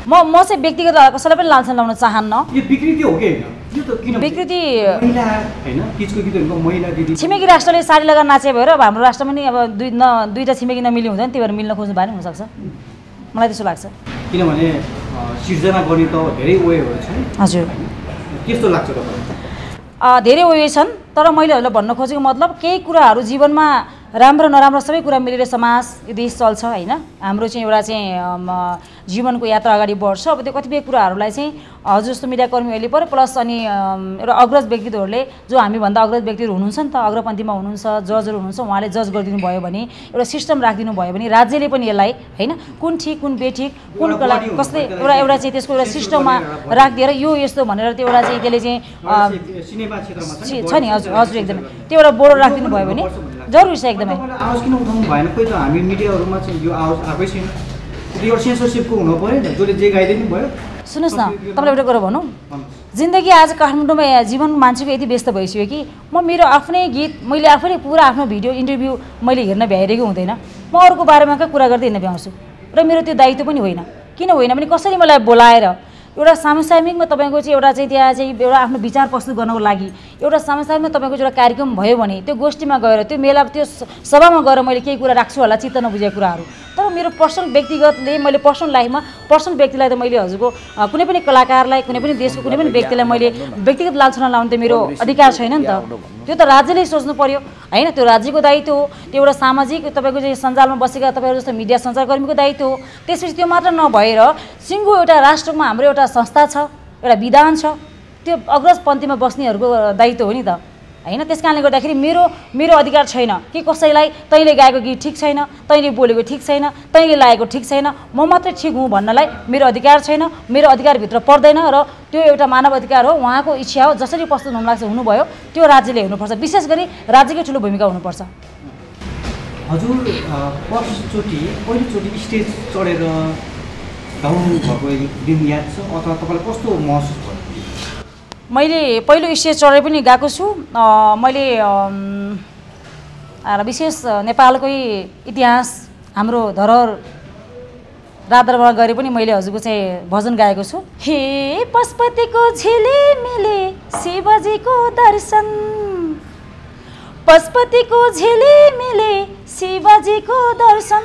म म चाहिँ व्यक्तिगत कसैलाई पनि लालसा लाउन चाहन्न। यो विकृति हो कि होइन? विकृति छिमेकी राष्ट्रले साडी लगाएर नाचे भएर अब हाम्रो राष्ट्रमा नि अब दुई न दुईवटा छिमेकी नमिली हुँदैन, त्यही भएर मिल्न खोज्नु भए पनि हुनसक्छ, मलाई त्यस्तो लाग्छ। किनभने सिर्जना गर्ने त धेरै उयोहरू छन्। हजुर, त्यस्तो लाग्छ तपाईँलाई? धेरै उयो छन्, तर मैले हजुरलाई भन्न खोजेको मतलब केही कुराहरू जीवनमा राम्रो नराम्रो सबै कुरा मिलेर समाज यदि चल्छ हैन हाम्रो चाहिँ एउटा चाहिँ जीवनको यात्रा अगाडि बढ्छ। अब त्यो कतिपय कुराहरूलाई चाहिँ हजुर जस्तो मिडियाकर्मीहरूले पर प्लस अनि एउटा अग्रज व्यक्तिहरूले जो हामी भन्दा अग्रज व्यक्तिहरू हुनुहुन्छ नि त अग्रपन्थीमा हुनुहुन्छ जजहरु हुनुहुन्छ उहाँले जज गरिदिनु भयो भने एउटा सिस्टम राखिदिनु भयो भने राज्यले पनि यसलाई हैन कुन ठीक कुन बेठीक कुन कला कसले एउटा एउटा चाहिँ त्यसको एउटा सिस्टममा राखिदिएर यो यस्तो भनेर त्यो एउटा चाहिँ त्यसले चाहिँ सिनेमा क्षेत्रमा छ नि हजुर हजुर एकदम त्यो एउटा बोर्ड राखिदिनु भयो भने जरुरी छ एकदमै। आवाज किन उठाउनु भएन कोही त हामी मिडियाहरुमा चाहिँ यो आवाज आफै छैन यो सेन्सरशिपको हुनु पर्यो नि जसले जे गाइदिनु भयो। सुन्नुस् न तपाईलाई एउटा कुरा भनौं जिन्दगी आज काठमाडौँमा जीवन मान्छेको यति व्यस्त भइसक्यो कि म मेरो आफ्नै गीत मैले आफैले पुरा आफ्नो भिडियो इन्टरभ्यु मैले हेर्न भ्याइरहेको हुँदैन म अरूको बारेमा का कुरा गर्दै हिँड्न भ्याउँछु र मेरो त्यो दायित्व पनि होइन। किन होइन भने कसरी मलाई बोलाएर एउटा सामसामिकमा तपाईँको चाहिँ एउटा चाहिँ त्यहाँ चाहिँ एउटा आफ्नो विचार प्रस्तुत गर्नको लागि एउटा सामसामिकमा तपाईँको एउटा कार्यक्रम भयो भने त्यो गोष्ठीमा गएर त्यो मेला त्यो सभामा गएर मैले केही कुरा राख्छु होला चित्त नबुझेको कुराहरू तर मेरो पर्सनल व्यक्तिगतले मैले पर्सनल लाइफमा पर्सनल व्यक्तिलाई त मैले हजुरको कुनै पनि कलाकारलाई कुनै पनि देशको कुनै पनि व्यक्तिलाई मैले व्यक्तिगत लालछना लाउनु त मेरो अधिकार छैन नि त त्यो त राज्यले सोच्नु पर्यो हैन त्यो राज्यको दायित्व हो त्यो एउटा सामाजिक तपाईको चाहिँ सञ्जालमा बसेका तपाईहरु जस्तो मिडिया सञ्चारकर्मीको दायित्व हो। त्यसपछि त्यो मात्र नभएर सिङ्गो एउटा राष्ट्रमा हाम्रो एउटा संस्था छ एउटा विधान छ त्यो अग्रज पन्थीमा बस्नेहरुको दायित्व हो नि त हैन। त्यसकारणले गर्दाखेरि मेरो मेरो अधिकार छैन कि कसैलाई तैँले गाएको गीत ठीक छैन तैँले बोलेको ठीक छैन तैँले लागेको ठीक छैन म मात्रै ठीक हुँ भन्नलाई मेरो अधिकार छैन मेरो अधिकारभित्र पर्दैन र त्यो एउटा मानव अधिकार हो उहाँको इच्छा हो जसरी प्रस्तुत हुन लाग्छ हुनुभयो त्यो राज्यले हेर्नुपर्छ विशेष गरी राज्यकै ठुलो भूमिका हुनुपर्छ। हजुर पहिलोचोटि पहिलोचोटि स्टेज चढेर गाउनु भएको दिन याद छ अथवा तपाईलाई कस्तो महसुस भयो? मैले पहिलो स्टेज चढेर पनि गएको छु मैले विशेष नेपालकै इतिहास हाम्रो धरोहर रातदरबार गरे पनि मैले हजुरको चाहिँ भजन गाएको छु। हे पशुपतिको झिले मिले शिवजीको दर्शन पशुपतिको झिले मिले शिवजीको दर्शन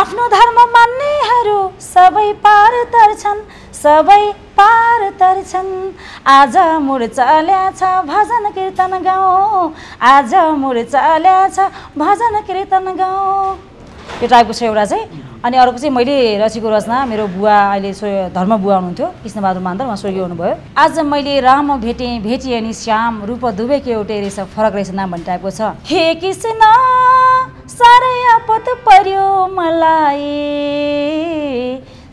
आफ्नो धर्म मान्नेहरू सबै पार तर्छन् सबै पार तर्छन् आज मुर्चा ल्याछ भजन कीर्तन गाउँ आज मुर्चा ल्याछ भजन कीर्तन गाउँ यो टाइपको छ एउटा चाहिँ। अनि अर्को चाहिँ मैले रचेको रचना मेरो बुवा अहिले धर्म बुवा हुनुहुन्थ्यो कृष्णबहादुर मान्तर उहाँ स्वर्गीय हुनुभयो। आज मैले राम भेटेँ भेटिएँ नि श्याम रूप दुवैको एउटै रहेछ फरक रहेछ नाम भन्ने टाइपको छ। हे कृष्ण साह्रै आपत पर्यो मलाई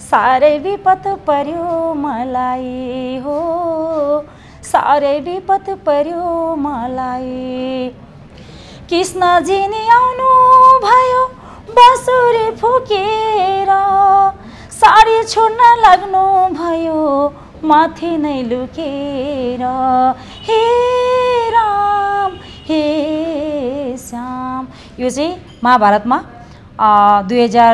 सारे विपत पर्यो मलाई हो सारे विपत पर्यो मलाई कृष्णजी नि आउनु भयो बाँसुरी फुकेर साडी छोड्न लाग्नु भयो माथि नै लुकेर हे राम हे श्याम यो चाहिँ महाभारतमा दुई हजार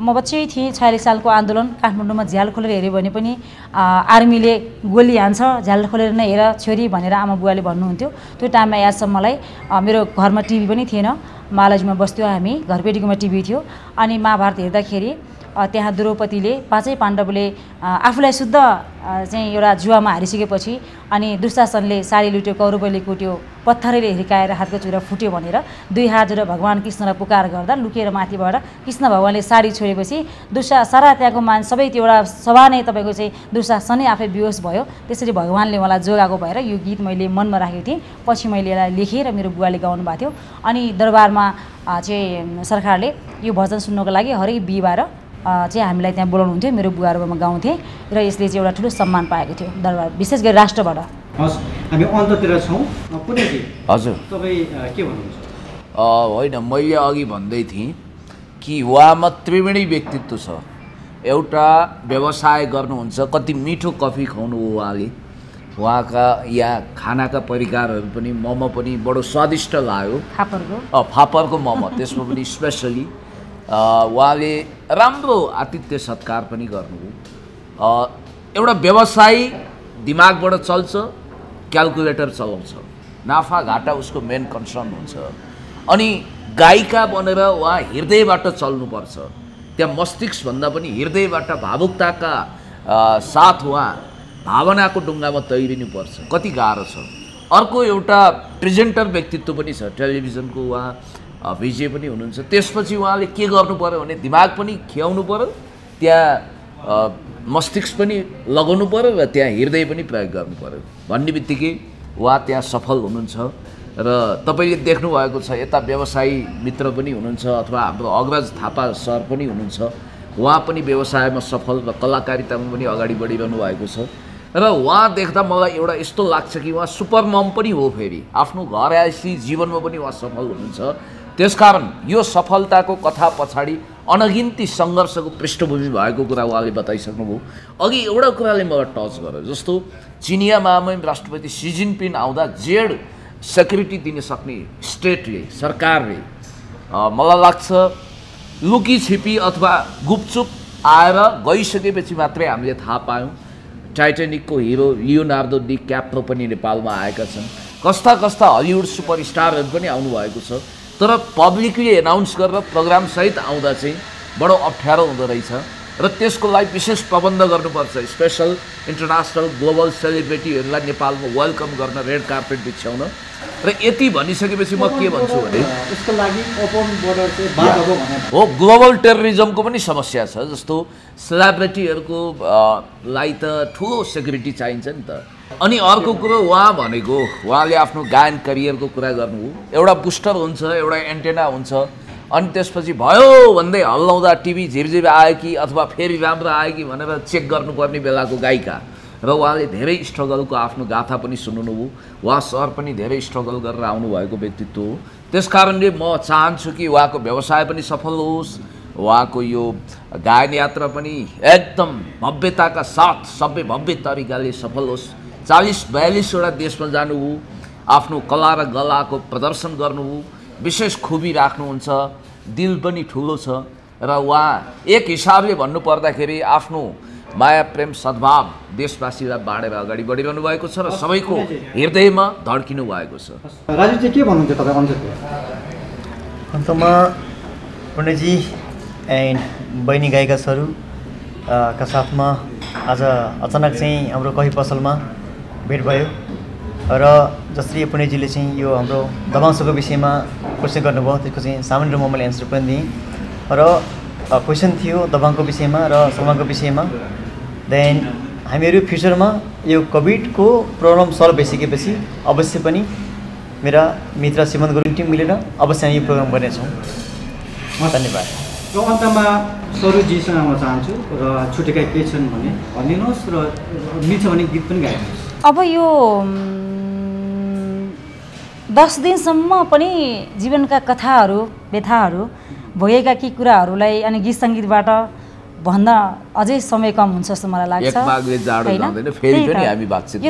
म बच्चै थिएँ छयालिस सालको आन्दोलन काठमाडौँमा झ्याल खोलेर हेऱ्यो भने पनि आर्मीले गोली हान्छ झ्याल खोलेर नै हेर छोरी भनेर आमा बुवाले भन्नुहुन्थ्यो। त्यो टाइममा यादसम्म मलाई मेरो घरमा टिभी पनि थिएन मालजमा बस्थ्यो हामी घरपेटीकोमा टिभी थियो अनि महाभारत हेर्दाखेरि त्यहाँ द्रौपदीले पाँचै पाण्डवले आफूलाई शुद्ध चाहिँ एउटा जुवामा हारिसकेपछि अनि दुशासनले साडी लुट्यो कौरवले कुट्यो पत्थरले हिर्काएर हातको चुरा फुट्यो भनेर दुई हात जोडेर भगवान कृष्णलाई पुकार गर्दा लुकेर माथिबाट कृष्ण भगवानले साडी छोडेपछि दुशा सारा त्यहाँको मान सबै त्यो एउटा सभा नै तपाईँको चाहिँ दुशासनै आफै बेहोस भयो। त्यसरी भगवानले मलाई जोगाएको भएर यो गीत मैले मनमा राखेको थिएँ पछि मैले यसलाई लेखेर मेरो बुवाले गाउनु भएको थियो अनि दरबारमा चाहिँ सरकारले यो भजन सुन्नको लागि हरेक बिहिबार चाहिँ हामीलाई त्यहाँ बोलाउनुहुन्थ्यो मेरो बुवाहरूमा गाउँथे र यसले चाहिँ एउटा ठुलो सम्मान पाएको थियो दरबार विशेष गरी राष्ट्रबाट। हामी अन्ततिर छौँ हजुर तपाईँ के भन्नुहुन्छ? होइन मैले अघि भन्दै थिएँ कि उहाँमा त्रिवेणी व्यक्तित्व छ एउटा व्यवसाय गर्नुहुन्छ कति मिठो कफी खुवाउनु हो उहाँले उहाँका या खानाका परिकारहरू पनि मोमो पनि बडो स्वादिष्ट लाग्यो फापरको फापरको मोमो त्यसमा पनि स्पेसली उहाँले राम्रो आतिथ्य सत्कार पनि गर्नुभयो। एउटा व्यवसायी दिमागबाट चल्छ क्यालकुलेटर चलाउँछ नाफा घाटा उसको मेन कन्सर्न हुन्छ अनि गायिका बनेर उहाँ हृदयबाट चल्नुपर्छ त्यहाँ मस्तिष्कभन्दा पनि हृदयबाट भावुकताका साथ उहाँ भावनाको डुङ्गामा तैरिनुपर्छ कति गाह्रो छ। अर्को एउटा प्रेजेन्टर व्यक्तित्व पनि छ टेलिभिजनको उहाँ विजय पनि हुनुहुन्छ। त्यसपछि उहाँले के गर्नु पर्यो भने दिमाग पनि खियाउनु पर्यो, त्यहाँ मस्तिष्क पनि लगाउनु पर्यो र त्यहाँ हृदय पनि प्रयोग गर्नु पर्यो। भन्ने बित्तिकै उहाँ त्यहाँ सफल हुनुहुन्छ र तपाईले देख्नु भएको छ यता व्यवसायी मित्र पनि हुनुहुन्छ अथवा हाम्रो अग्रज थापा सर पनि हुनुहुन्छ। उहाँ पनि व्यवसायमा सफल र कलाकारितामा पनि अगाडि बढिरहनु भएको छ र उहाँ देख्दा मलाई एउटा यस्तो लाग्छ कि उहाँ सुपर मम पनि हो। फेरि आफ्नो घर आएपछि जीवनमा पनि उहाँ सफल हुनुहुन्छ। त्यसकारण यो सफलताको कथा पछाडी अनगिन्ती संघर्षको पृष्ठभूमि भएको कुरा उहाँले बताइसक्नुभयो। अघि एउटा कुराले मलाई टच गर्यो, जस्तो चिनिया महामहिम राष्ट्रपति सी जिनपिङ आउँदा जेड सेक्युरिटी दिन सक्ने स्टेटले सरकारले मलाई लाग्छ लुकी छिपी अथवा गुपचुप आएर गइसकेपछि मात्रै हामीले थाहा पायौँ। टाइटैनिकको हिरो लियोनार्डो डी क्याप्रो पनि नेपालमा आएका छन्, कस्ता कस्ता हलिउड सुपरस्टारहरू पनि आउनुभएको छ, तर पब्लिकली एनाउन्स गरेर प्रोग्राम सहित आउँदा चाहिँ बडो अप्ठ्यारो हुँदो रहेछ र त्यसको लागि विशेष प्रबन्ध गर्नुपर्छ। स्पेशल इन्टरनेसनल ग्लोबल सेलिब्रिटीहरूलाई नेपालमा वेलकम गर्न रेड कार्पेट बिछ्याउन र यति भनिसकेपछि म के भन्छु भने त्यसको लागि ओपन बोर्डर चाहिँ बाध हो भनेर हो। ग्लोबल टेररिज्मको पनि समस्या छ, जस्तो सेलिब्रिटीहरूको लागि त ठुलो सेक्युरिटी चाहिन्छ नि त। अनि अर्को कुरो उहाँ भनेको उहाँले आफ्नो गायन करियरको कुरा गर्नु हो, एउटा बुस्टर हुन्छ एउटा एन्टेना हुन्छ, अनि त्यसपछि भयो भन्दै हल्लाउँदा टिभी झिरझिर आयो कि अथवा फेरि राम्रो आयो कि भनेर चेक गर्नुपर्ने बेलाको गायिका र उहाँले धेरै स्ट्रगलको आफ्नो गाथा पनि सुन्नुभयो। उहाँ सर पनि धेरै स्ट्रगल गरेर आउनुभएको व्यक्तित्व हो। त्यसकारणले म चाहन्छु कि उहाँको व्यवसाय पनि सफल होस्, उहाँको यो गायन यात्रा पनि एकदम भव्यताका साथ सबै भव्य तरिकाले सफल होस्। चालिस बयालिसवटा देशमा जानुभयो, आफ्नो कला र गलाको प्रदर्शन गर्नुभयो, विशेष खुबी राख्नुहुन्छ, दिल पनि ठुलो छ र उहाँ एक हिसाबले भन्नुपर्दाखेरि आफ्नो माया प्रेम सद्भाव देशवासीलाई बाँडेर अगाडि बढिरहनु भएको छ र सबैको हृदयमा धड्किनु भएको छ। राजुजी के भन्नुहुन्छ तपाईँ अन्तमा? अन्तमा पुण्यजी एन्ड बहिनी गायिका सरुका साथमा आज अचानक चाहिँ हाम्रो कही पसलमा भेट भयो र जसरी पुण्यजीले चाहिँ यो हाम्रो दबाउँसोको विषयमा क्वेसन गर्नुभयो त्यसको चाहिँ सामान्य रूपमा मैले एन्सर पनि दिएँ र क्वेसन थियो दबाङको विषयमा र समाजको विषयमा। देन हामीहरू फ्युचरमा यो कोभिडको प्रब्लम सल्भ भइसकेपछि अवश्य पनि मेरा मित्र श्रीमन गुरुङ टिम मिलेर अवश्य हामी प्रोग्राम गर्नेछौँ। धन्यवाद। र अन्तमा सरुजीसँग म चाहन्छु र छुटेका के छन् भने भनिदिनुहोस् र मिल्छ भने गीत पनि गाइदिनुहोस्। अब यो दस दिनसम्म पनि जीवनका कथाहरू व्यथाहरू भोगेका केही कुराहरूलाई अनि गीत सङ्गीतबाट भन्दा अझै समय कम हुन्छ जस्तो मलाई लाग्छ। यो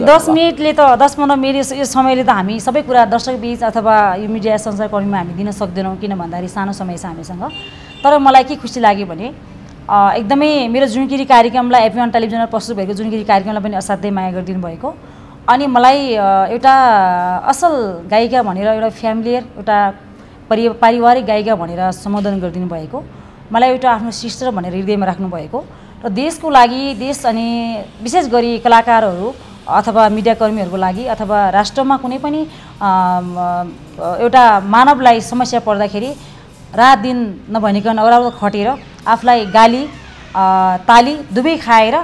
दस मिनटले त दस पन्ध्र मिनट यो समयले त हामी सबै कुरा दर्शकबीच अथवा यो मिडिया संसारकर्मीमा हामी दिन सक्दैनौँ, किन भन्दाखेरि सानो समय छ हामीसँग। तर मलाई के खुसी लाग्यो भने एकदमै मेरो जुनगिरी कार्यक्रमलाई एफएम टेलिभिजनमा प्रस्तुत भएको जुनगिरी कार्यक्रमलाई पनि असाध्यै माया गरिदिनु भएको। अनि मलाई एउटा असल गायिका भनेर एउटा फ्यामिलियर एउटा परि पारिवारिक गायिका भनेर सम्बोधन गरिदिनु भएको, मलाई एउटा आफ्नो सिस्टर भनेर हृदयमा राख्नुभएको र देशको लागि देश अनि विशेष गरी कलाकारहरू अथवा मिडियाकर्मीहरूको लागि अथवा राष्ट्रमा कुनै पनि एउटा मानवलाई समस्या पर्दाखेरि रात दिन नभनिकन अराउर खटेर आफूलाई गाली ताली दुवै खाएर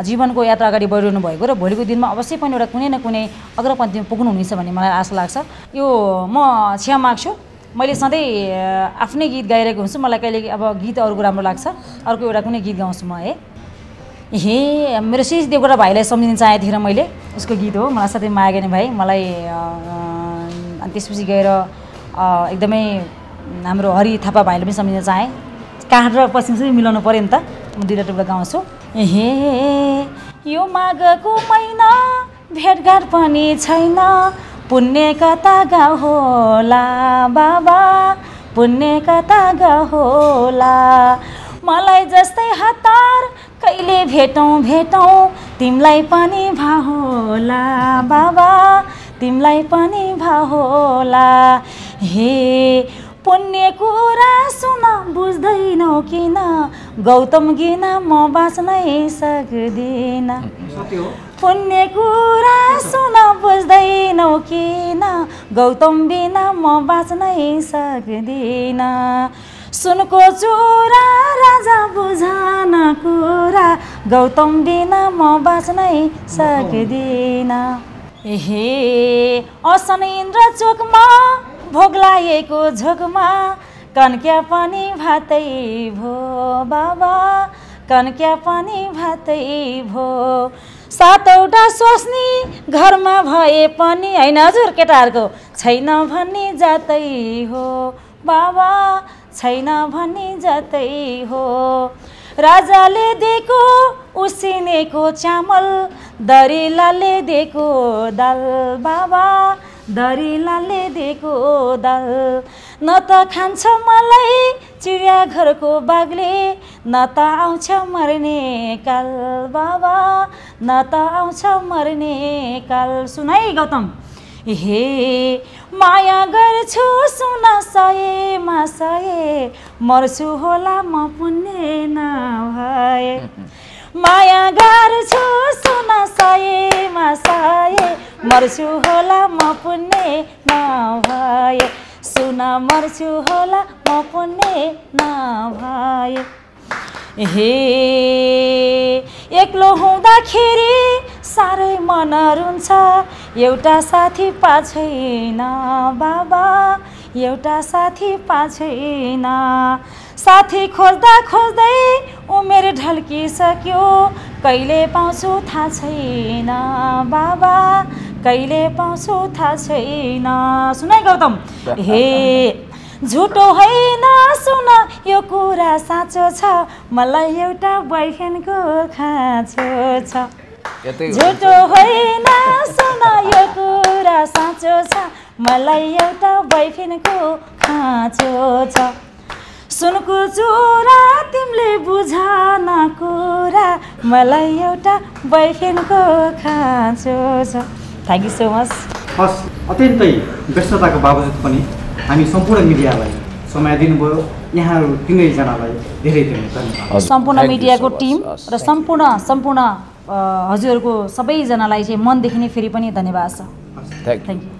जीवनको यात्रा अगाडि बढिरहनु भएको र भोलिको दिनमा अवश्य पनि एउटा कुनै न कुनै अग्रपन्थीमा पुग्नुहुनेछ भन्ने मलाई आशा लाग्छ। यो म क्षमा माग्छु, मैले सधैँ आफ्नै गीत गाइरहेको हुन्छु, मलाई कहिले अब गीत अरूको राम्रो लाग्छ, अर्को एउटा कुनै गीत गाउँछु म। है हे मेरो श्री देवकोटा भाइलाई सम्झिन चाहेको थिएँ मैले, उसको गीत हो मलाई सधैँ माया गर्ने भाइ। मलाई अनि त्यसपछि गएर एकदमै हाम्रो हरि थापा भाइले पनि सम्झिन चाहेँ, काठ र पश्चिम मिलाउनु पऱ्यो नि त, म दुईवटा टुक्रा गाउँछु। ए यो माघको महिना भेटघाट पनि छैन, पुण्य कता गहोला बाबा पुण्य कता गहोला, मलाई जस्तै हतार कहिले भेटौँ भेटौँ तिमीलाई पनि भाहोला बाबा तिमीलाई पनि भाहोला। हे पुण्य कुरा सुन बुझ्दैनौ किन गौतम किन म बाँच्नै सक्दिनँ। पुण्य कुरा सुन बुझ्दैनौ किन गौतम बिना म बाँच्नै सक्दिन सुनको चोरा राजा बुझान कुरा गौतम बिना म बाँच्नै सक्दिन एहे असन इन्द्र चोकमा भोग्लाएको झोकमा कन्क्या पनि भातै भो बाबा कन्क्या पनि भातै भो सातौटा सोच्ने घरमा भए पनि हैन हजुर केटाहरुको छैन भन्ने जातै हो बाबा छैन भन्ने जातै हो राजाले दिएको उसिनेको चामल दरिलाले दिएको दाल बाबा दरिलाले दिएको दाल न त खान्छ मलाई चिडिया घरको बाघले न त आउँछ मर्ने काल बाबा न त आउँछ मर्ने काल सुनै गौतम हे माया गर्छु सुन सय मा सय मर्छु होला म पुण्य नभए माया गर्छु सुन सय मा सय मर्छु होला म पुण्य नभए सुन मर्छु होला म पुण्य नभए हे एक्लो हुँदाखेरि साह्रै मन रुन्छ एउटा साथी पाछैन बाबा एउटा साथी पाछैन साथी खोज्दा खोज्दै उमेर ढल्किसक्यो कहिले पाउँछु थाहा छैन बाबा कहिले पाउँछु थाहा छैन सुनै गौतम हे झुटो होइन सुन यो कुरा साँचो छ मलाई एउटा बॉयफ्रेन्डको खाँचो छ झुटो होइन सुन यो कुरा साँचो छ मलाई एउटा बॉयफ्रेन्डको खाँचो छ सुनको चोरा तिमीले बुझान कुरा मलाई एउटा बॉयफ्रेन्डको खाँचो छ थ्याङ्क यू सो मच हस् अत्यन्तै व्यस्तताको बावजुद पनि हामी सम्पूर्ण मिडियालाई समय दिनुभयो यहाँहरु तिनैजनालाई धेरै धेरै धन्यवाद सम्पूर्ण मिडियाको टिम र सम्पूर्ण सम्पूर्ण हजुरहरुको सबैजनालाई चाहिँ मनदेखि नै फेरि पनि धन्यवाद छ थ्यांक यू।